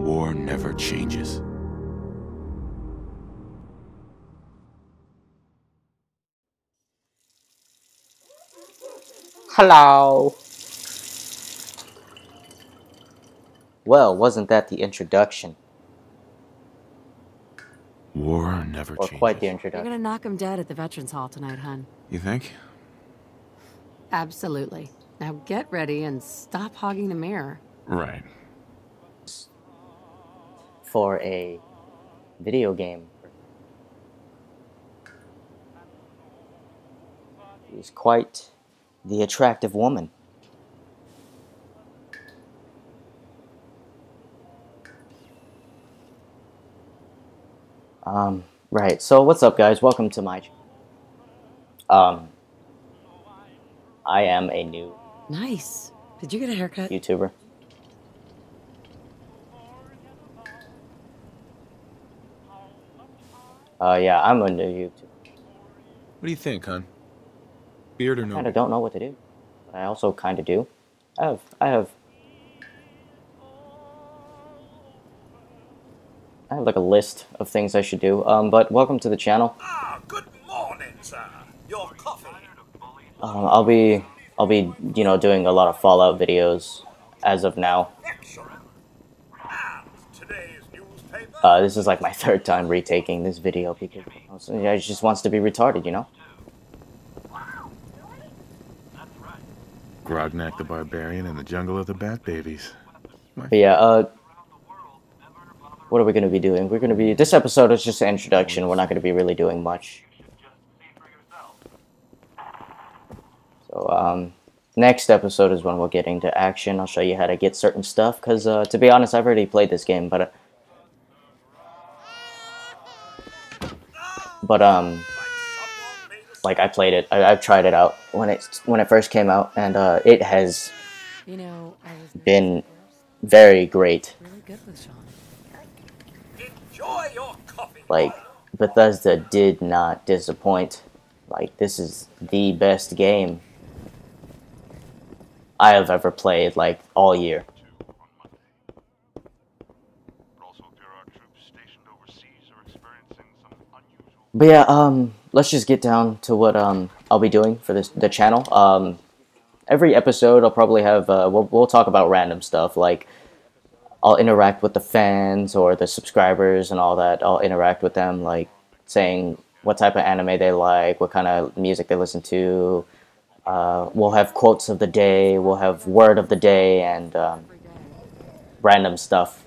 War never changes. Hello. Well, wasn't that the introduction? War never changes. Or quite the introduction. You're gonna knock him dead at the Veterans Hall tonight, hun. You think? Absolutely. Now get ready and stop hogging the mirror. Right. For a video game. She's quite the attractive woman. Right, so what's up, guys? Welcome to my I am a new... Nice. Did you get a haircut? YouTuber. Yeah, I'm a new YouTuber. What do you think, hun? Beard or no? I kind of don't know what to do. But I also kind of do. I have like a list of things I should do. But welcome to the channel. Ah, good morning, sir. Your coffee. I'll be, you know, doing a lot of Fallout videos as of now. This is like my third time retaking this video because I just wants to be retarded, you know? Grognak the Barbarian and the Jungle of the Bat Babies. But yeah, what are we going to be doing? We're going to be... This episode is just an introduction. We're not going to be really doing much. So, next episode is when we'll get into action. I'll show you how to get certain stuff, because, to be honest, I've already played this game, like, I played it. I've tried it out when it first came out, and, it has been very great. Like, Bethesda did not disappoint. Like, this is the best game I have ever played, like, all year. But yeah, let's just get down to what I'll be doing for the channel. Every episode I'll probably have, we'll talk about random stuff, like, I'll interact with the fans or the subscribers and all that. I'll interact with them, like, saying what type of anime they like, what kind of music they listen to. We'll have quotes of the day, we'll have word of the day, and random stuff.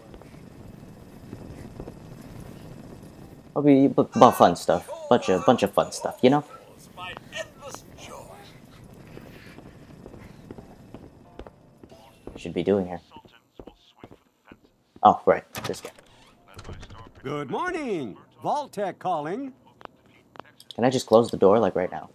It'll be about fun stuff, bunch of fun stuff, you know. What should be doing here? Oh right, this guy. Good morning, Vault-Tec calling. Can I just close the door like right now?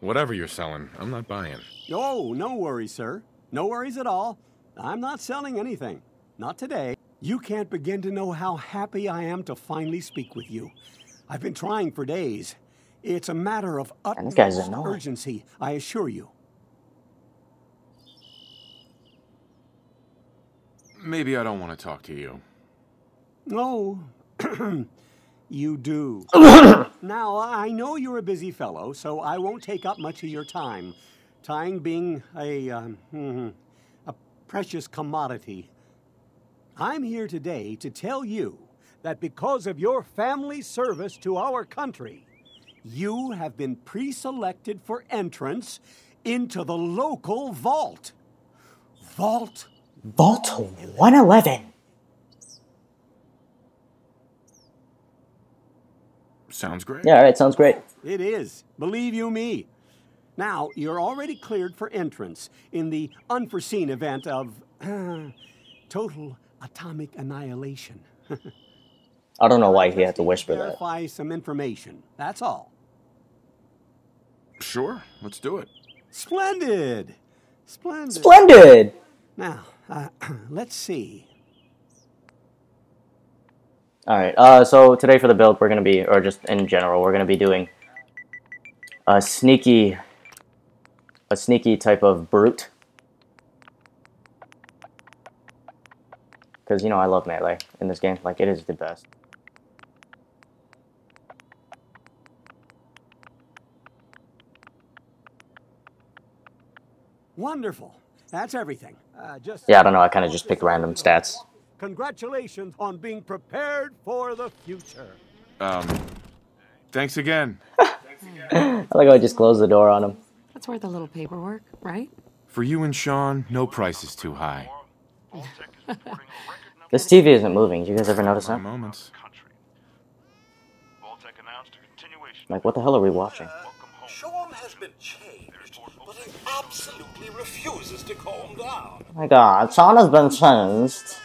Whatever you're selling, I'm not buying. Oh, no worries, sir. No worries at all. I'm not selling anything. Not today. You can't begin to know how happy I am to finally speak with you. I've been trying for days. It's a matter of utmost urgency, I assure you. Maybe I don't want to talk to you. No. You do. Now, I know you're a busy fellow, so I won't take up much of your time. Time being a precious commodity. I'm here today to tell you that because of your family service to our country, you have been pre-selected for entrance into the local vault. Vault 111. Sounds great. Yeah, all right, sounds great. It is, believe you me. Now, you're already cleared for entrance in the unforeseen event of total atomic annihilation. I don't know why he had to whisper that. Verify some information, that's all. Sure, let's do it. Splendid. Splendid. Splendid. Now, let's see. Alright, so today for the build, we're going to be, or just in general, we're going to be doing a sneaky type of brute. because, you know, I love melee in this game. Like, it is the best. Wonderful. That's everything. Just yeah, I don't know. I kind of just picked random stats. Congratulations on being prepared for the future. Thanks again. I like how I just closed the door on him. That's worth a little paperwork, right? For you and Sean, no price is too high. This TV isn't moving. You guys ever notice that? Moments. Like, what the hell are we watching? Sean has been changed, but he absolutely refuses to calm down. Oh my God, Sean has been changed.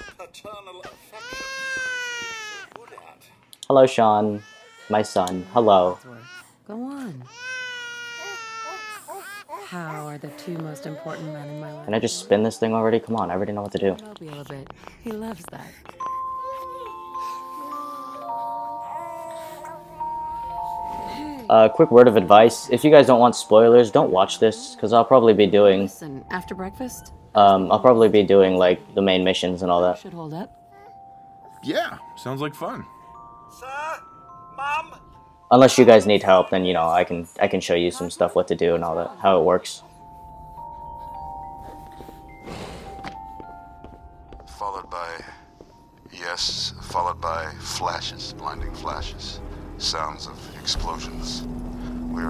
Hello, Sean. My son. Hello. Go on. How are the two most important men in my life? Can I just spin this thing already? Come on, I already know what to do. Be a little bit. He loves that. Quick word of advice. If you guys don't want spoilers, don't watch this, because I'll probably be doing... Listen, after breakfast? I'll probably be doing, like, the main missions and all that. Should hold up. Yeah, sounds like fun. Sir? Mom? Unless you guys need help, then, you know, I can show you some stuff, what to do and all that, how it works. Followed by yes, followed by flashes, blinding flashes, sounds of explosions. We're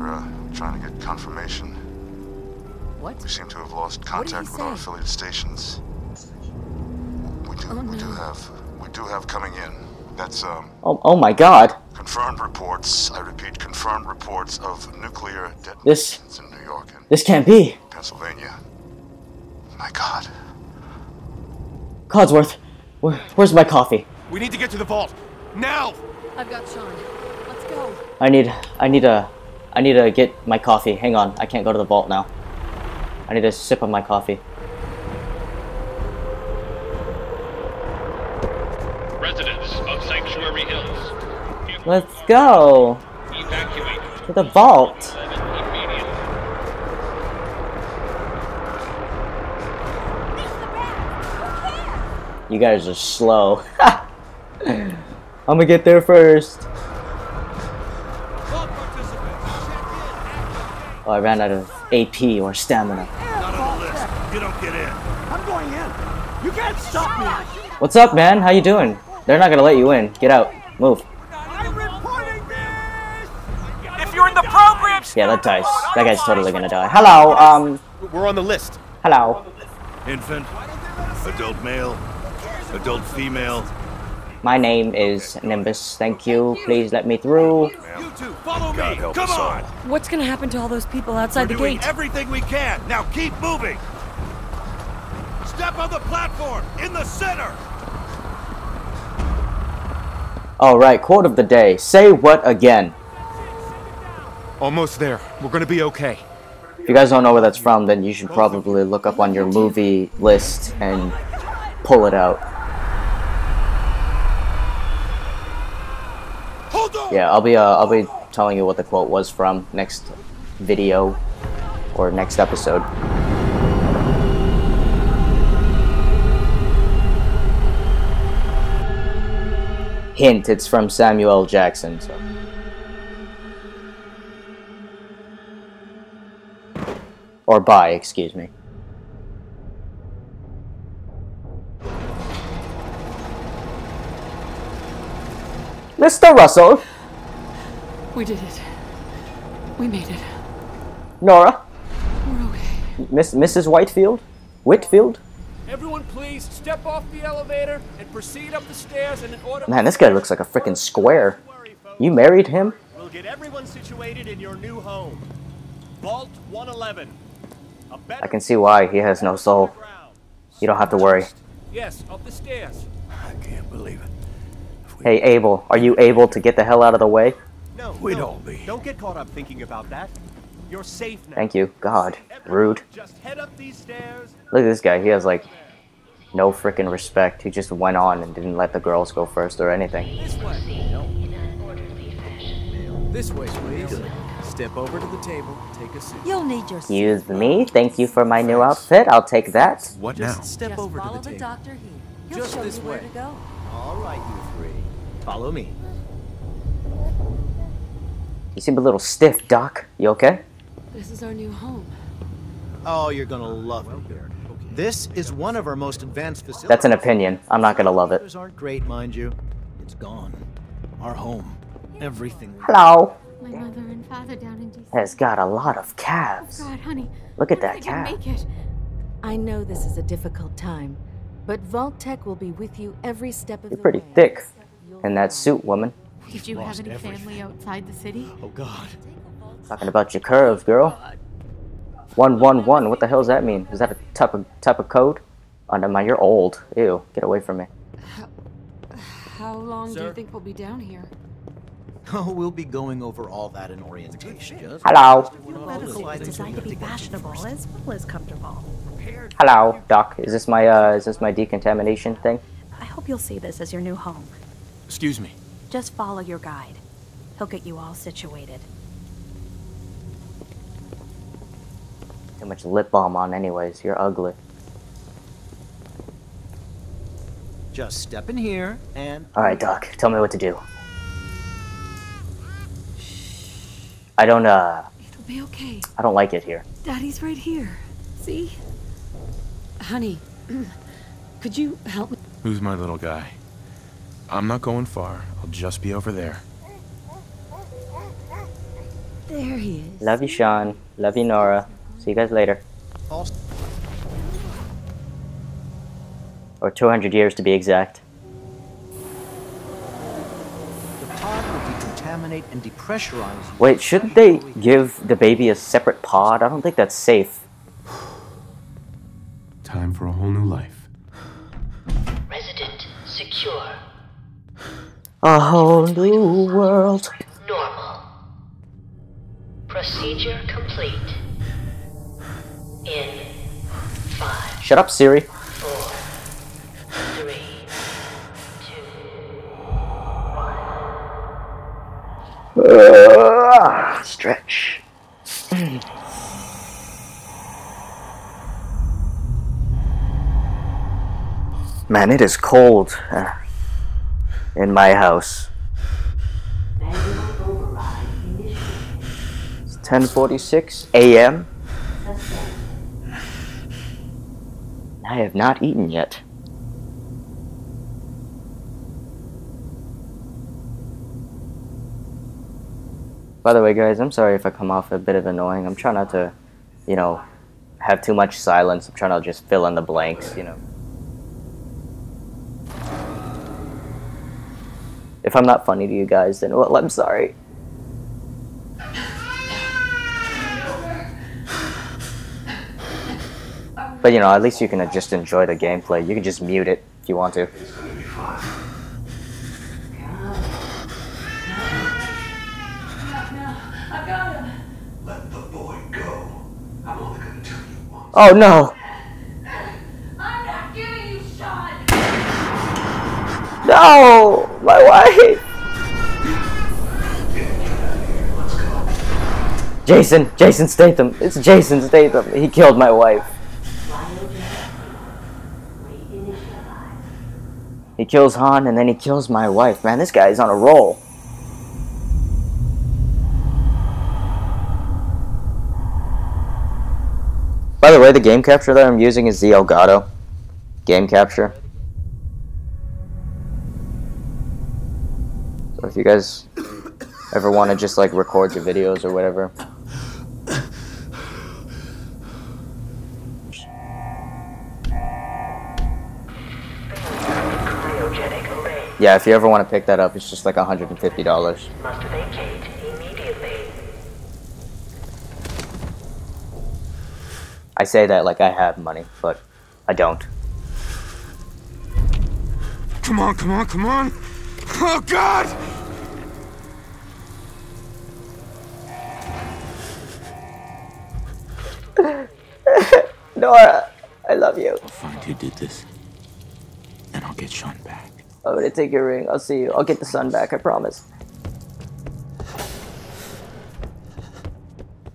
trying to get confirmation. What? We seem to have lost contact with our affiliate stations. We do have coming in. That's oh my God. Confirmed reports, I repeat, confirmed reports of nuclear detonations in New York and this can't be. Pennsylvania. My God. Codsworth, where's my coffee? We need to get to the vault. Now. I've got Sean. Let's go. I need to get my coffee. Hang on. I can't go to the vault now. I need a sip of my coffee. Let's go to the vault. You guys are slow. I'm gonna get there first. Oh, I ran out of AP or stamina. You don't get in. I'm going in. You can't stop me. What's up, man? How you doing? They're not gonna let you in. Get out. Move. Yeah, that dies. That guy's totally gonna die. Hello, we're on the list. Hello. Infant, adult male, adult female. My name is Nimbus. Thank you. Please let me through. You two, follow me. Come on. What's gonna happen to all those people outside the gate? We're doing everything we can. Now keep moving. Step on the platform in the center. All right, quote of the day. Say what again? Almost there. We're gonna be okay. If you guys don't know where that's from, then you should probably look up on your movie list and pull it out. Yeah, I'll be telling you what the quote was from next video or next episode. Hint: it's from Samuel L. Jackson. So. Or by, excuse me. Mr. Russell! We did it. We made it. Nora? We're okay. Mrs. Whitefield? Whitfield? Everyone please step off the elevator and proceed up the stairs in an order... Man, this guy looks like a freaking square. You married him? We'll get everyone situated in your new home. Vault 111. I can see why he has no soul. You don't have to worry. Yes, up the stairs. I can't believe it. Hey, Abel, are you able to get the hell out of the way? No, we'd all be. Don't get caught up thinking about that. You're safe now. Thank you, God. Rude. Just head up these stairs. Look at this guy. He has like no freaking respect. He just went on and didn't let the girls go first or anything. This way. In an orderly fashion. This way, please. Step over to the table, take a seat. You'll need your seat. Use me. Thank you for my new outfit. I'll take that. What now? Step over to the table. He'll just show this way. Where to go. All right, you three. Follow me. You seem a little stiff, Doc. You okay? This is our new home. Oh, you're gonna love it here. This is one of our most advanced facilities. That's an opinion. I'm not gonna love it. Those aren't great, mind you. It's gone. Our home. Everything. Hello. My mother and father down in DC. Has got a lot of calves. Oh God, honey. Look at that calf. I know this is a difficult time, but Vault-Tec will be with you every step of the way. You're pretty thick in that suit, woman. Did you have any family outside the city? Oh God. Talking about your curves, girl. 111. What the hell does that mean? Is that a type of code? Oh, never mind. You're old. Ew. Get away from me. How long do you think we'll be down here? Oh, we'll be going over all that in orientation. Hello. Your medical is designed to be fashionable as well as comfortable. Hello, Doc. Is this my decontamination thing? I hope you'll see this as your new home. Excuse me. Just follow your guide. He'll get you all situated. Too much lip balm on anyways. You're ugly. Just step in here and... Alright, Doc. Tell me what to do. I don't, It'll be okay. I don't like it here. Daddy's right here. See? Honey, could you help me? Who's my little guy? I'm not going far. I'll just be over there. There he is. Love you, Sean. Love you, Nora. See you guys later. Or 200 years to be exact. The pod will decontaminate and depressurize. Wait, shouldn't they give the baby a separate pod? I don't think that's safe. Time for a whole new life. Resident secure. A whole new world. Normal. Procedure complete. In 5. Shut up, Siri. 4, 3, 2, 1. Stretch. Man, it is cold in my house. It's 10:46 a.m. I have not eaten yet. By the way, guys, I'm sorry if I come off a bit of annoying. I'm trying not to, you know, have too much silence. I'm trying to just fill in the blanks, you know. If I'm not funny to you guys, then, well, I'm sorry. But, you know, at least you can just enjoy the gameplay. You can just mute it if you want to. Oh, no. I'm not giving you shot. No, my wife. Jason Statham. It's Jason Statham. He killed my wife. He kills Han, and then he kills my wife. Man, this guy's on a roll. By the way, the game capture that I'm using is the Elgato game capture. So if you guys ever want to just, like, record your videos or whatever. Yeah, if you ever want to pick that up, it's just like $150. Must vacate immediately. I say that like I have money, but I don't. Come on, come on, come on! Oh God! Nora, I love you. I'll find who did this, and I'll get Sean back. I'm gonna take your ring. I'll see you. I'll get the sun back. I promise.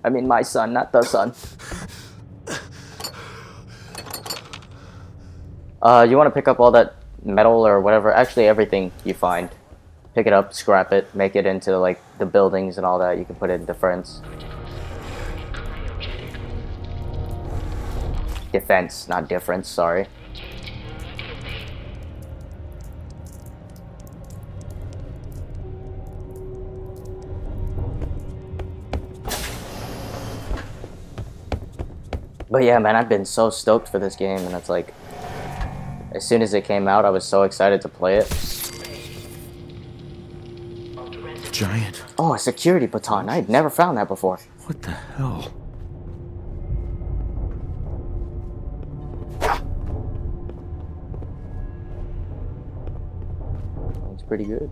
I mean, my son, not the sun. You want to pick up all that metal or whatever, actually everything you find. Pick it up, scrap it, make it into like the buildings and all that. You can put it into defense, not difference, sorry. But yeah, man, I've been so stoked for this game, and it's like, as soon as it came out, I was so excited to play it. Giant. Oh, a security baton. I had never found that before. What the hell? That's pretty good.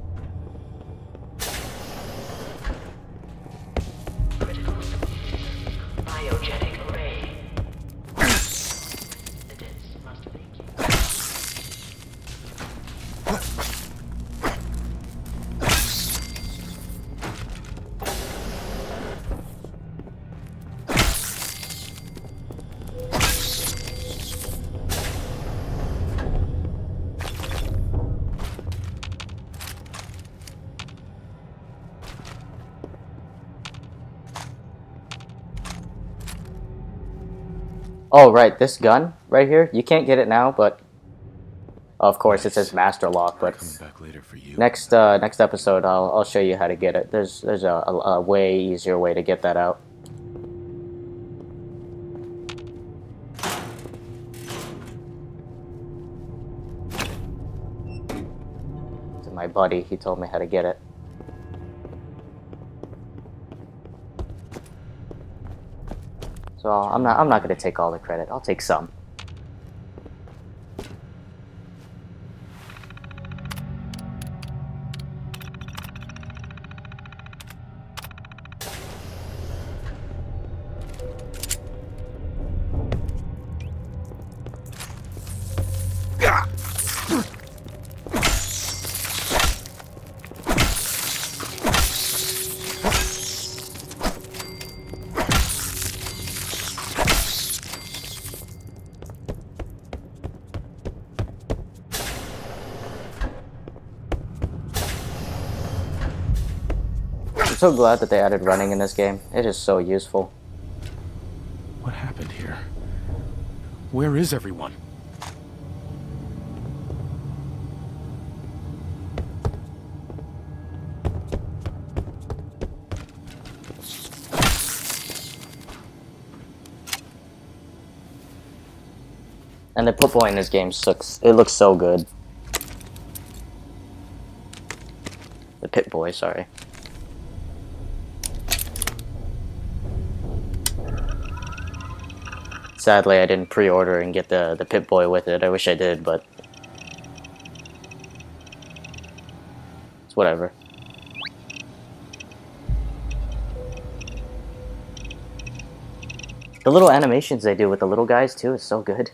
Oh, right, this gun right here, you can't get it now, but of course it says Master Lock, but back later for you. Next episode I'll show you how to get it. There's a way easier way to get that out. To my buddy, he told me how to get it. So I'm not gonna take all the credit. I'll take some. I'm so glad that they added running in this game. It is so useful. What happened here? Where is everyone? And the Pip-Boy in this game sucks. It looks so good. The Pip-Boy, sorry. Sadly, I didn't pre-order and get the Pip-Boy with it. I wish I did, but it's whatever. The little animations they do with the little guys too is so good.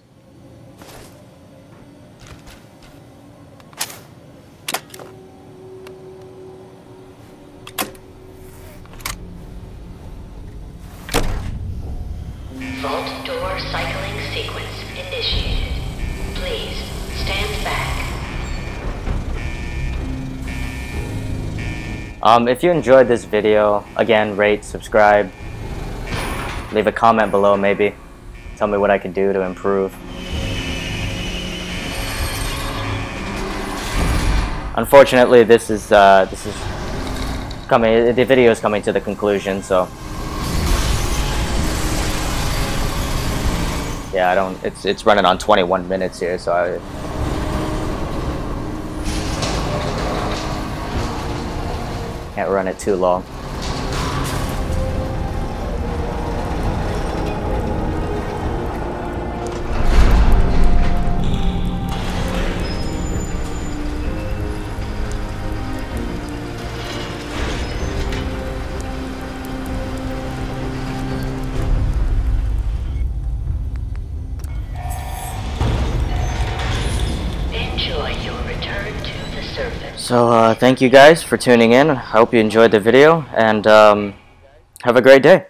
If you enjoyed this video, again, rate, subscribe, leave a comment below maybe. Tell me what I can do to improve. Unfortunately, this is coming. The video is coming to the conclusion, so yeah, I don't. It's running on 21 minutes here, so I can't run it too long. So thank you guys for tuning in. I hope you enjoyed the video, and have a great day.